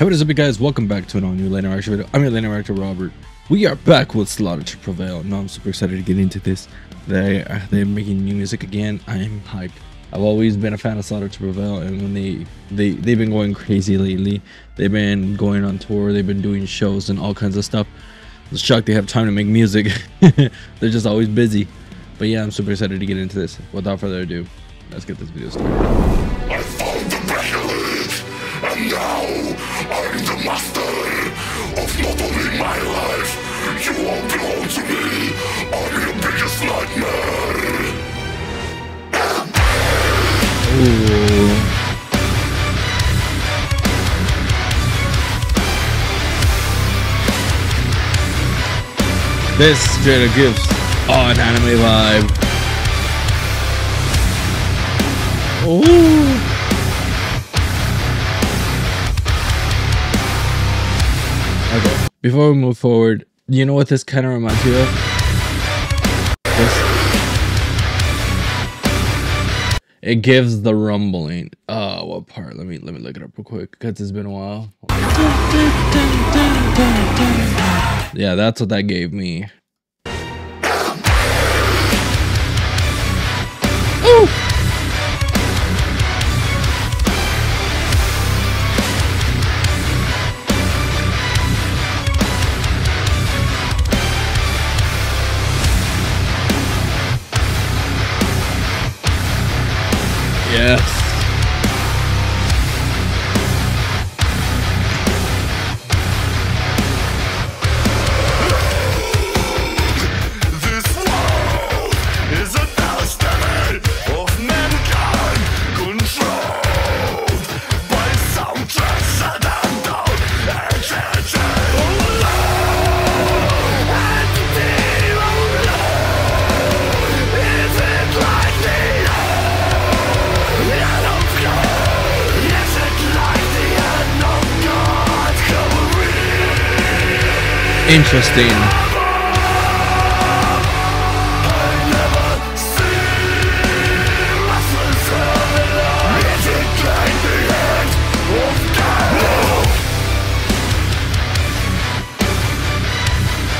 Hey, what is up, you guys? Welcome back to an all new Late Night Reactor video. I'm your Late Night Reactor, Robert. We are back with Slaughter to Prevail. No, I'm super excited to get into this. They're making new music again. I am hyped. I've always been a fan of Slaughter to Prevail, and when they've been going crazy lately. They've been going on tour. They've been doing shows and all kinds of stuff. I'm shocked they have time to make music. They're just always busy. But yeah, I'm super excited to get into this. Without further ado, let's get this video started. I found the Bracolades, and now I'm the master of not only my life, you all belong to me. I'm your biggest nightmare. Ooh. This trailer gives an anime vibe. Ooh. Okay, before we move forward, you know what this kind of reminds you of? It gives The Rumbling. What part? Let me look it up real quick, because it's been a while. Yeah, that's what that gave me. Yes. This world is a destiny of mankind, controlled by some transcendental entity. Interesting.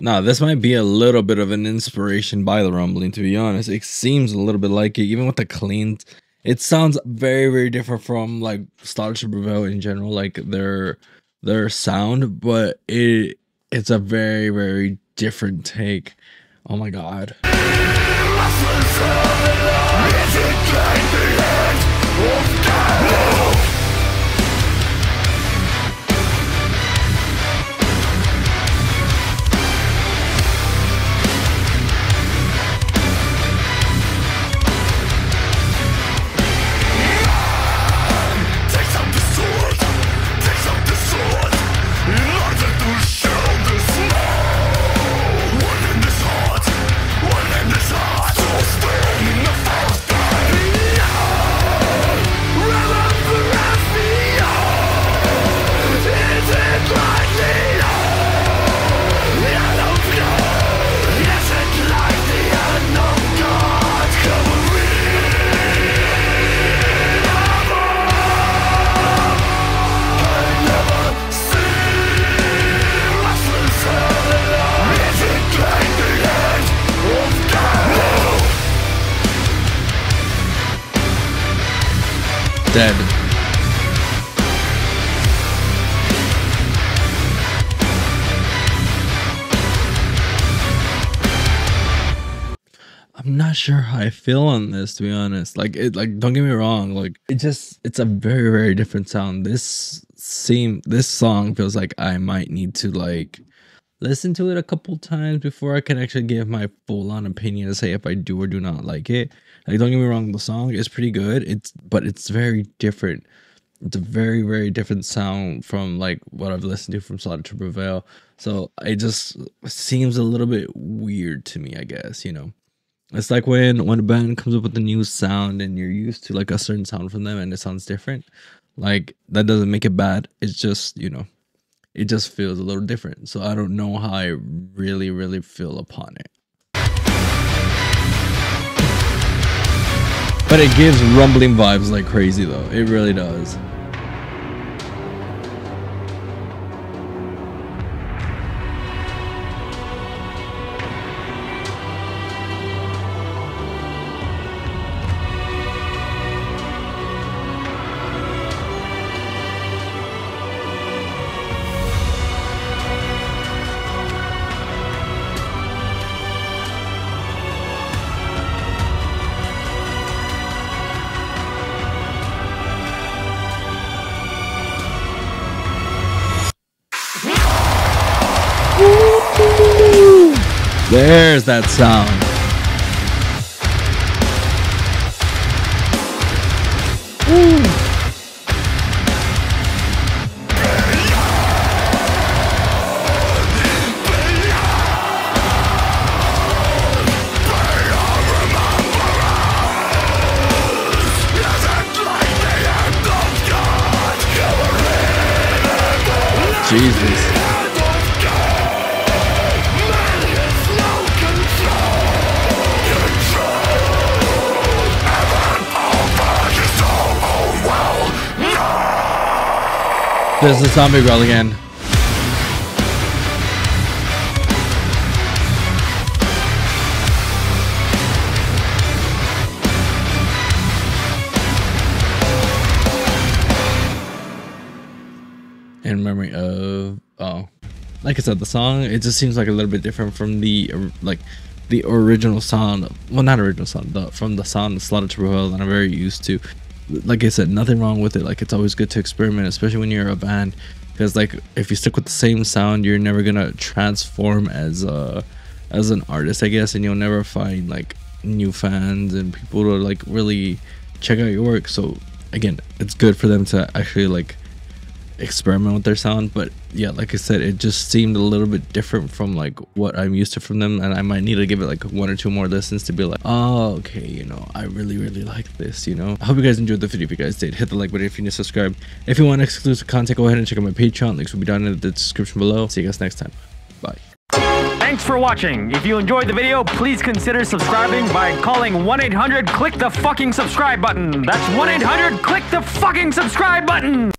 Now, this might be a little bit of an inspiration by The Rumbling, to be honest. It seems a little bit like it, even with the cleans. It sounds very, very different from like Slaughter to Prevail in general, like their sound, but it's a very, very different take. Oh my god. Dead. I'm not sure how I feel on this, to be honest. Like don't get me wrong, like it's a very, very different sound. This song feels like I might need to like listen to it a couple times before I can actually give my full-on opinion to say if I do or do not like it. Like, don't get me wrong, the song is pretty good. But it's very different. It's a very, very different sound from like what I've listened to from Slaughter to Prevail. So it just seems a little bit weird to me, I guess, you know. It's like when a band comes up with a new sound and you're used to like a certain sound from them and it sounds different. Like, that doesn't make it bad. It's just, you know, it just feels a little different. So I don't know how I really, really feel upon it. But it gives rumbling vibes like crazy though. It really does. There's that sound. Jesus. There's the zombie girl again. In memory of, like I said, the song, it just seems like a little bit different from the, like, the original sound. Well, not original sound, from the sound of Slaughter to Prevail that I'm very used to. Like I said, nothing wrong with it. Like, it's always good to experiment, especially when you're a band, because like if you stick with the same sound, you're never gonna transform as an artist, I guess, and you'll never find like new fans and people to like really check out your work. So again, it's good for them to actually like experiment with their sound. But yeah, like I said, it just seemed a little bit different from like what I'm used to from them, and I might need to give it like 1 or 2 more listens to be like, oh, okay, you know, I really like this, you know. I hope you guys enjoyed the video. If you guys did, hit the like button. If you need to subscribe, if you want exclusive content, go ahead and check out my Patreon. Links will be down in the description below. See you guys next time. Bye. Thanks for watching. If you enjoyed the video, please consider subscribing by calling 1-800-CLICK-THE-FUCKING-SUBSCRIBE button. That's 1-800-CLICK-THE-FUCKING-SUBSCRIBE button.